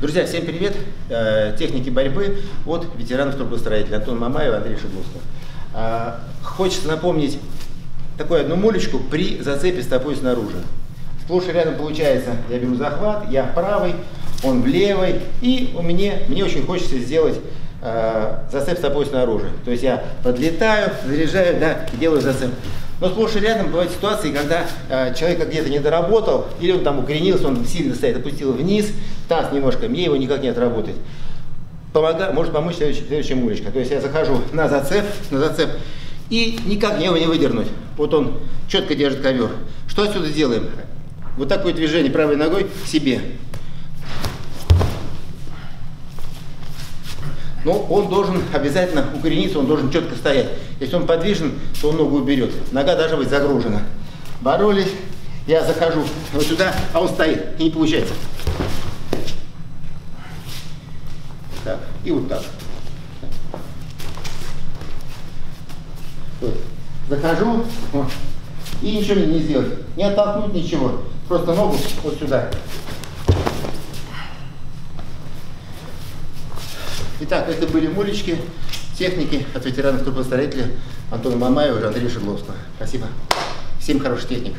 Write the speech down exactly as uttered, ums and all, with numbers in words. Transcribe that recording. Друзья, всем привет! Техники борьбы от ветеранов трубостроителей. Антон Мамаев, Андрей Шидловский. Хочется напомнить такую одну мулечку при зацепе стопой снаружи. Сплошь и рядом получается, я беру захват, я в правый, он в левый, и у меня, мне очень хочется сделать э, зацеп стопой снаружи. То есть я подлетаю, заряжаю, да, и делаю зацеп. Но сплошь и рядом бывают ситуации, когда э, человек где-то не доработал, или он там укоренился, он сильно стоит, опустил вниз, таз немножко, мне его никак не отработать. Помога, может помочь следующая, следующая мулечка. То есть я захожу на зацеп, на зацеп, и никак мне его не выдернуть. Вот он четко держит ковер. Что отсюда делаем? Вот такое движение правой ногой к себе. Но он должен обязательно укорениться, он должен четко стоять. Если он подвижен, то он ногу уберет. Нога должна быть загружена. Боролись, я захожу вот сюда, а он стоит, и не получается. Так, и вот так. Вот. Захожу, вот, и ничего не сделать. Не оттолкнуть ничего. Просто ногу вот сюда. Итак, это были мулечки, техники от ветеранов трубостроителей Антона Мамаева и Андрея Шидловского. Спасибо. Всем хороших техник.